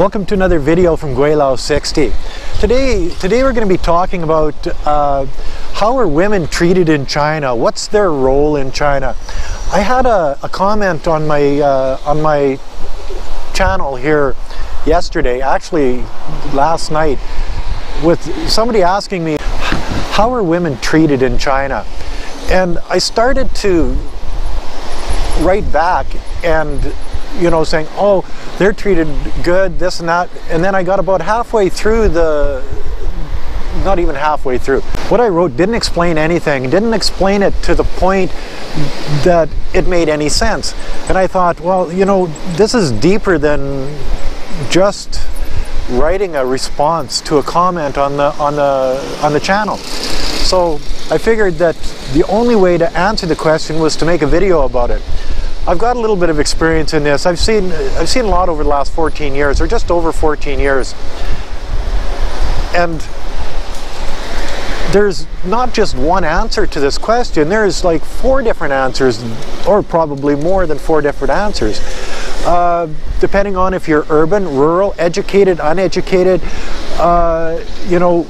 Welcome to another video from Gweilo 60. Today we're going to be talking about how are women treated in China? What's their role in China? I had a comment on my channel here yesterday, actually last night, with somebody asking me, how are women treated in China? And I started to write back and, you know, saying, oh, they're treated good, this and that. And then I got about halfway through the, not even halfway through. What I wrote didn't explain anything, didn't explain it to the point that it made any sense. And I thought, well, you know, this is deeper than just writing a response to a comment on the channel. So I figured that the only way to answer the question was to make a video about it. I've got a little bit of experience in this. I've seen a lot over the last 14 years, or just over 14 years. And there's not just one answer to this question. There's like four different answers, or probably more than four different answers, depending on if you're urban, rural, educated, uneducated. You know,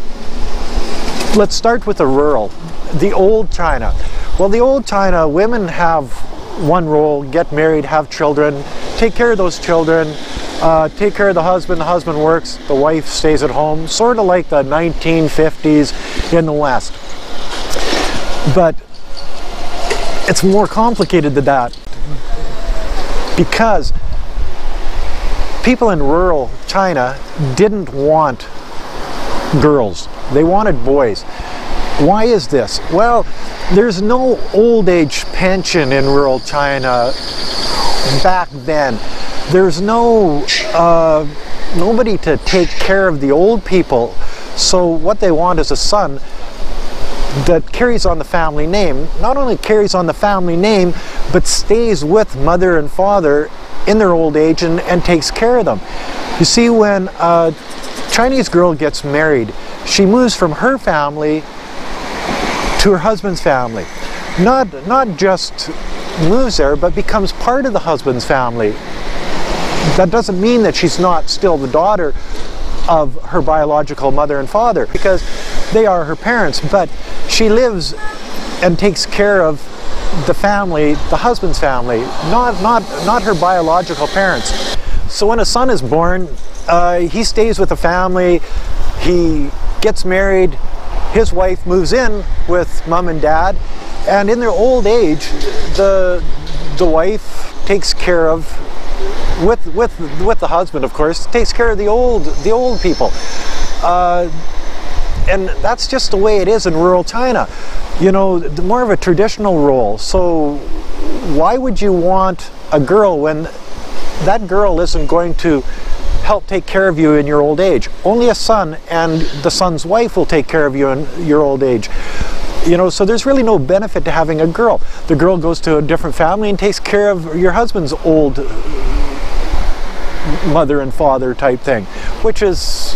let's start with the rural, the old China. Well, the old China, women have one role: get married, have children, take care of those children, take care of the husband. The husband works, the wife stays at home, sort of like the 1950s in the West. But it's more complicated than that, because people in rural China didn't want girls, they wanted boys. Why is this? Well, there's no old age pension in rural China back then. There's no nobody to take care of the old people. So what they want is a son that carries on the family name. Not only carries on the family name, but stays with mother and father in their old age and takes care of them. You see, when a Chinese girl gets married, she moves from her family to her husband's family. Not just moves there, but becomes part of the husband's family. That doesn't mean that she's not still the daughter of her biological mother and father, because they are her parents, but she lives and takes care of the family, the husband's family, not her biological parents. So when a son is born, he stays with the family, he gets married, his wife moves in with mom and dad, and in their old age, the wife takes care of, with the husband, of course, takes care of the old people, and that's just the way it is in rural China. You know, more of a traditional role. So why would you want a girl when that girl isn't going to help take care of you in your old age? Only a son and the son's wife will take care of you in your old age. You know, so there's really no benefit to having a girl. The girl goes to a different family and takes care of your husband's old mother and father type thing, which is,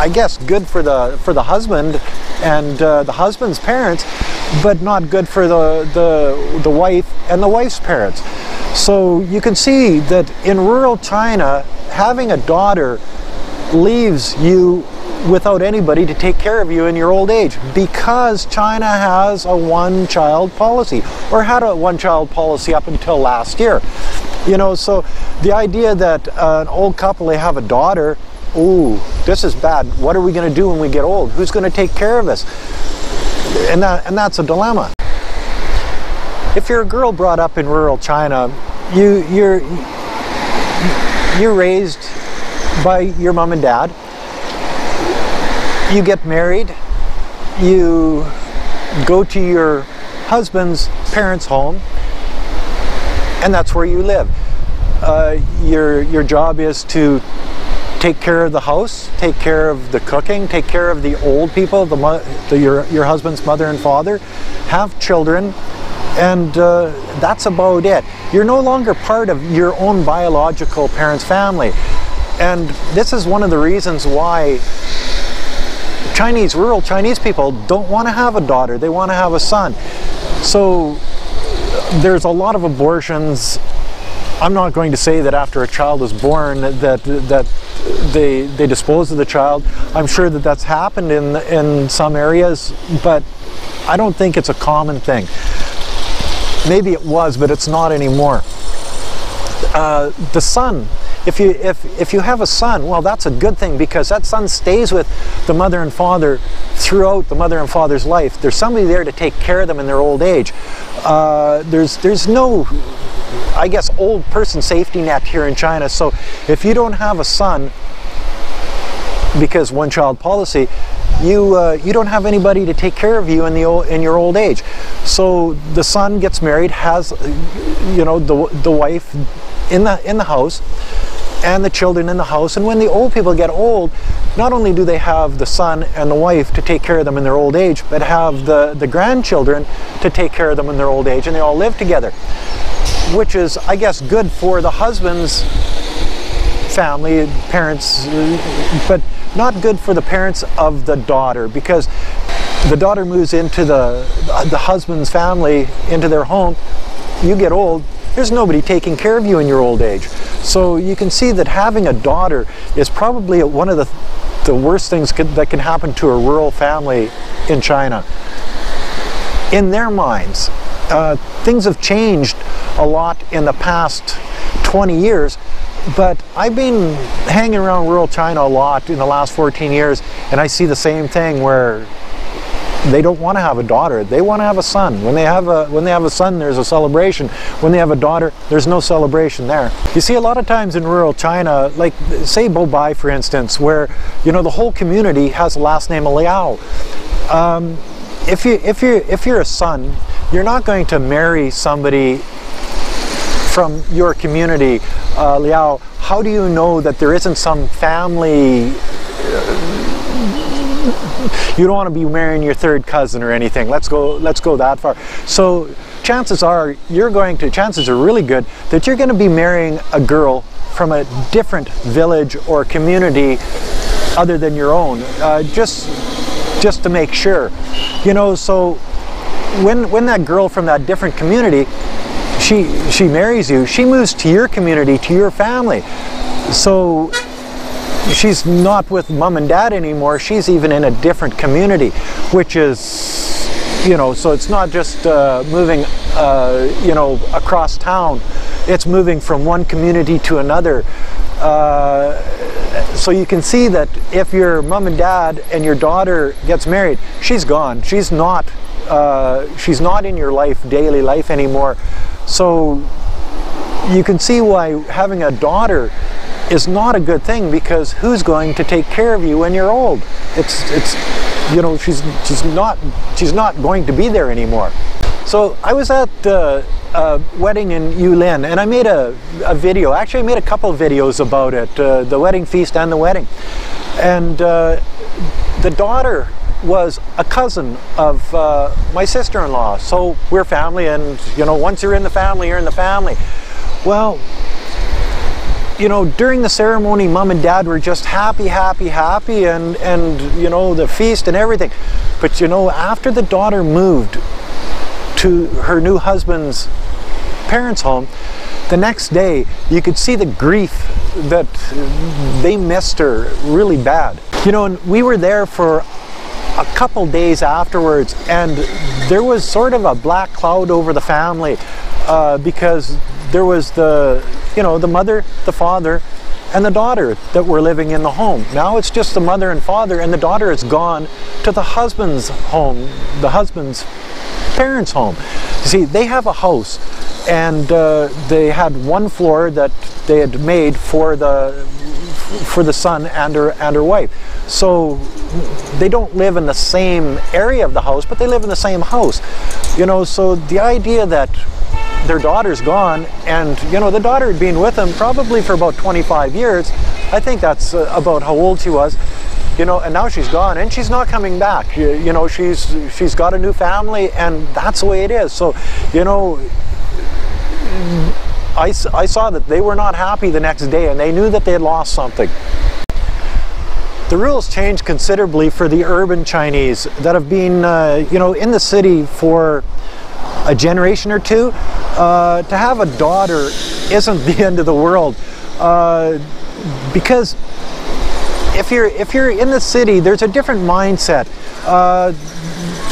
I guess, good for the husband and the husband's parents, but not good for the wife and the wife's parents. So you can see that in rural China, having a daughter leaves you without anybody to take care of you in your old age, because China has a one-child policy, or had a one-child policy up until last year. You know, so the idea that an old couple, they have a daughter, ooh, this is bad. What are we going to do when we get old? Who's going to take care of us? And that's a dilemma. If you're a girl brought up in rural China, you're raised by your mom and dad. You get married, you go to your husband's parents' home, and that's where you live. Your job is to take care of the house, take care of the cooking, take care of the old people, your husband's mother and father, have children. And that's about it. You're no longer part of your own biological parents' family. And this is one of the reasons why rural Chinese people don't want to have a daughter. They want to have a son. So there's a lot of abortions I'm not going to say that after a child is born that they dispose of the child. I'm sure that that's happened in some areas, but I don't think it's a common thing. Maybe it was, but it's not anymore. The son, if you have a son, well, that's a good thing, because that son stays with the mother and father throughout the mother and father's life. There's somebody there to take care of them in their old age. There's no, I guess, old person safety net here in China. So if you don't have a son, because one-child policy, you don't have anybody to take care of you in your old age. So the son gets married, has, you know, the wife in the house, and the children in the house. And when the old people get old, not only do they have the son and the wife to take care of them in their old age, but have the grandchildren to take care of them in their old age, and they all live together, which is, I guess, good for the husband's family, parents, but not good for the parents of the daughter, because the daughter moves into the husband's family, into their home. You get old, there's nobody taking care of you in your old age. So you can see that having a daughter is probably one of the worst things that can happen to a rural family in China. In their minds, things have changed a lot in the past 20 years, but I've been hanging around rural China a lot in the last 14 years, and I see the same thing, where they don't want to have a daughter, they want to have a son. When they have a son, there's a celebration. When they have a daughter, there's no celebration there. You see a lot of times in rural China, like say Bobai, for instance, where, you know, the whole community has the last name of Liao. If you're a son, you're not going to marry somebody from your community, Liao. How do you know that there isn't some family? You don't want to be marrying your third cousin or anything. Let's go that far. So chances are really good that you're going to be marrying a girl from a different village or community other than your own, just to make sure, you know. So when that girl from that different community, she marries you, she moves to your community, to your family. So she's not with mom and dad anymore, she's even in a different community, which is, you know, so it's not just moving, you know, across town, it's moving from one community to another. So you can see that if your mom and dad and your daughter gets married, she's gone, she's not in your daily life anymore. So you can see why having a daughter is not a good thing, because who's going to take care of you when you're old? It's you know, she's not going to be there anymore. So I was at a wedding in Yulin, and I made a video. Actually, I made a couple videos about it, the wedding feast and the wedding. And the daughter was a cousin of my sister-in-law, so we're family, and, you know, once you're in the family, you're in the family. Well, you know, during the ceremony, mom and dad were just happy, happy, happy, and you know, the feast and everything. But, you know, after the daughter moved to her new husband's parents' home, the next day you could see the grief that they missed her really bad. You know, and we were there for a couple days afterwards, and there was sort of a black cloud over the family, because there was the mother, the father, and the daughter that were living in the home. Now it's just the mother and father, and the daughter is gone to the husband's home, the husband's parents' home. You see, they have a house, and they had one floor that they had made for the son and her wife. So they don't live in the same area of the house, but they live in the same house. You know, so the idea that their daughter's gone, and, you know, the daughter had been with them probably for about 25 years. I think that's about how old she was, you know, and now she's gone, and she's not coming back. You know, she's got a new family, and that's the way it is. So, you know, I saw that they were not happy the next day, and they knew that they had lost something. The rules changed considerably for the urban Chinese that have been, you know, in the city for a generation or two, to have a daughter isn't the end of the world, because if you're in the city, there's a different mindset.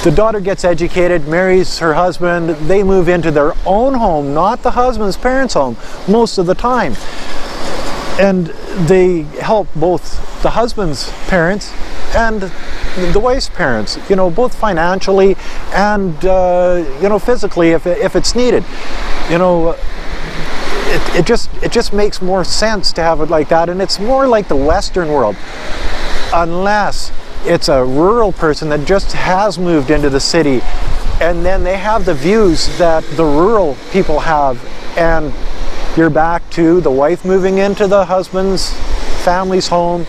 The daughter gets educated, marries her husband, they move into their own home, not the husband's parents' home most of the time. And they help both the husband's parents and the wife's parents, you know, both financially and, you know, physically if it's needed. You know, it just makes more sense to have it like that, and it's more like the Western world, unless it's a rural person that just has moved into the city, and then they have the views that the rural people have, and you're back to the wife moving into the husband's family's home,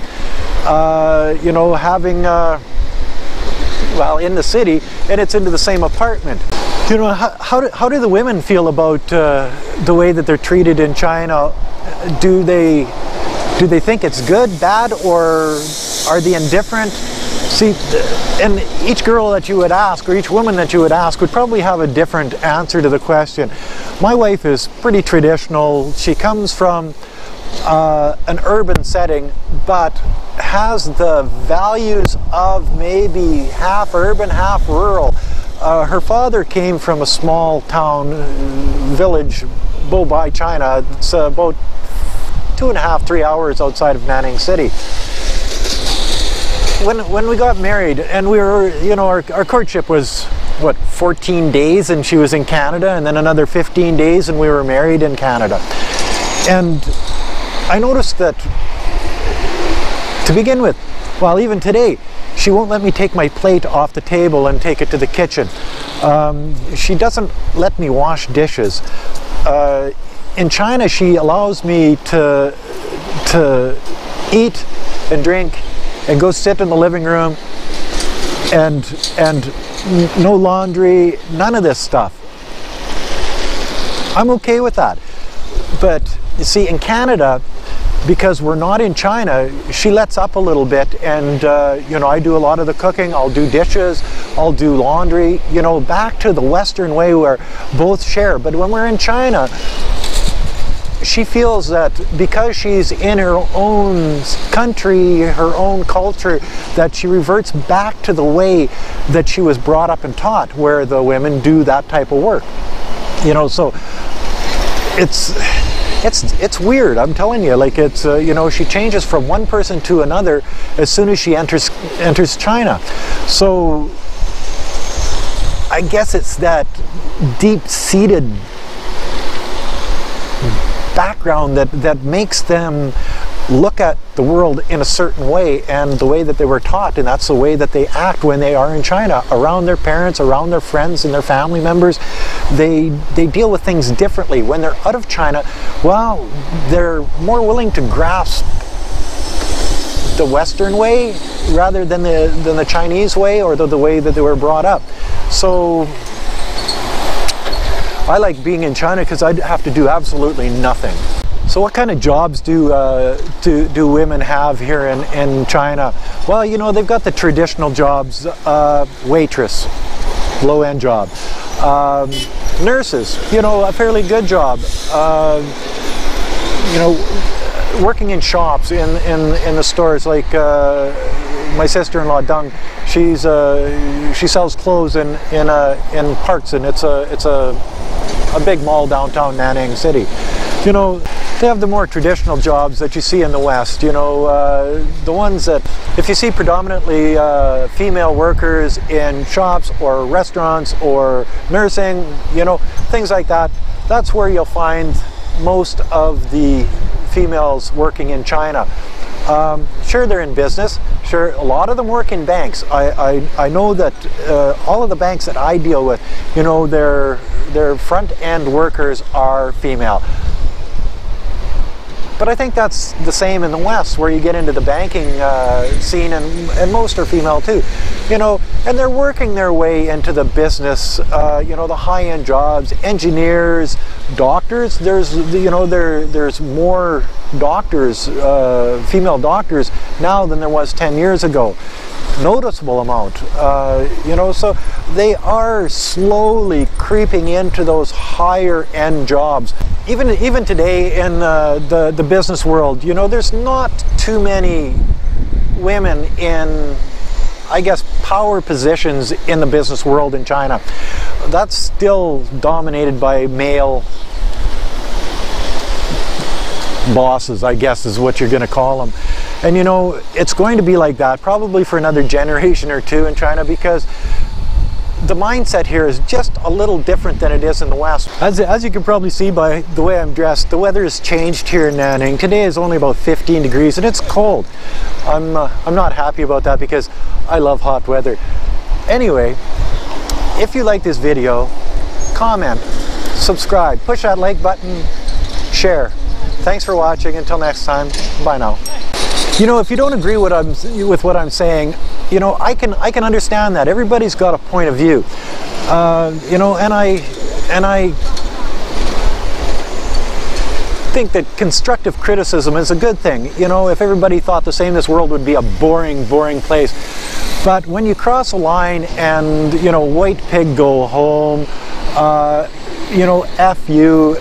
you know, having, well, in the city, and it's into the same apartment. You know, how do the women feel about the way that they're treated in China? Do they think it's good, bad, or are they indifferent? See, and each girl that you would ask, or each woman that you would ask, would probably have a different answer to the question. My wife is pretty traditional. She comes from an urban setting, but has the values of maybe half urban, half rural. Her father came from a small town, village, Bobai, China. It's about 2.5–3 hours outside of Nanning City. When we got married, and we were, you know, our courtship was, what, 14 days, and she was in Canada, and then another 15 days, and we were married in Canada. And I noticed that, to begin with, well, even today, she won't let me take my plate off the table and take it to the kitchen. She doesn't let me wash dishes. In China, she allows me to eat and drink and go sit in the living room, and no laundry, none of this stuff. I'm okay with that. But you see, in Canada, because we're not in China, she lets up a little bit, and you know, I do a lot of the cooking, I'll do dishes, I'll do laundry, you know, back to the Western way where both share. But when we're in China, she feels that because she's in her own country, her own culture, that she reverts back to the way that she was brought up and taught, where the women do that type of work. You know, so it's weird, I'm telling you. Like, it's, you know, she changes from one person to another as soon as she enters China. So I guess it's that deep-seated background that makes them look at the world in a certain way, and the way that they were taught, and that's the way that they act when they are in China, around their parents, around their friends and their family members. They deal with things differently. When they're out of China, well, they're more willing to grasp the Western way rather than the Chinese way, or the way that they were brought up. So I like being in China because I'd have to do absolutely nothing. So what kind of jobs do women have here in China? Well, you know, they've got the traditional jobs, waitress, low-end job. Nurses, you know, a fairly good job. You know, working in shops, in the stores, like my sister-in-law Deng, she sells clothes in parks, and it's a big mall downtown Nanning City. You know, they have the more traditional jobs that you see in the West. You know, the ones that, if you see predominantly female workers in shops or restaurants or nursing, you know, things like that. That's where you'll find most of the females working in China. Sure, they're in business. Sure, a lot of them work in banks. I know that all of the banks that I deal with, you know, their front-end workers are female. But I think that's the same in the West, where you get into the banking scene, and most are female too. You know, and they're working their way into the business, you know, the high-end jobs, engineers, doctors. There's, you know, there's more doctors, female doctors now than there was 10 years ago. noticeable amount, you know, so they are slowly creeping into those higher end jobs. Even today in the business world, you know, there's not too many women in, I guess, power positions in the business world in China. That's still dominated by male bosses, I guess is what you're going to call them. And you know, it's going to be like that probably for another generation or two in China, because the mindset here is just a little different than it is in the West. As you can probably see by the way I'm dressed, the weather has changed here in Nanning. Today is only about 15 degrees and it's cold. I'm not happy about that because I love hot weather. Anyway, if you like this video, comment, subscribe, push that like button, share. Thanks for watching. Until next time, bye now. You know, if you don't agree with what I'm saying, you know, I can understand that. Everybody's got a point of view, you know, and I think that constructive criticism is a good thing. You know, if everybody thought the same, this world would be a boring place. But when you cross a line and, you know, white pig go home, you know, F you,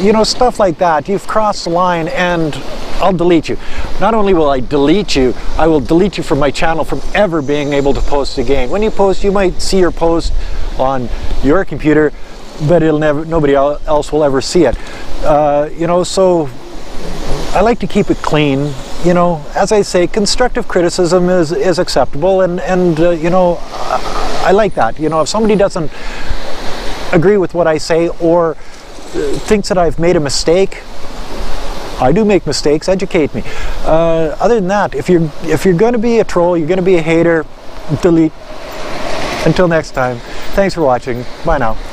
you know, stuff like that. You've crossed the line and I'll delete you. Not only will I delete you, I will delete you from my channel from ever being able to post again. When you post, you might see your post on your computer, but it'll never, nobody else will ever see it. You know, so I like to keep it clean. You know, as I say, constructive criticism is acceptable, and you know, I like that. You know, if somebody doesn't agree with what I say or thinks that I've made a mistake, I do make mistakes, educate me. Other than that, if you're going to be a troll, you're going to be a hater, delete. Until next time, thanks for watching, bye now.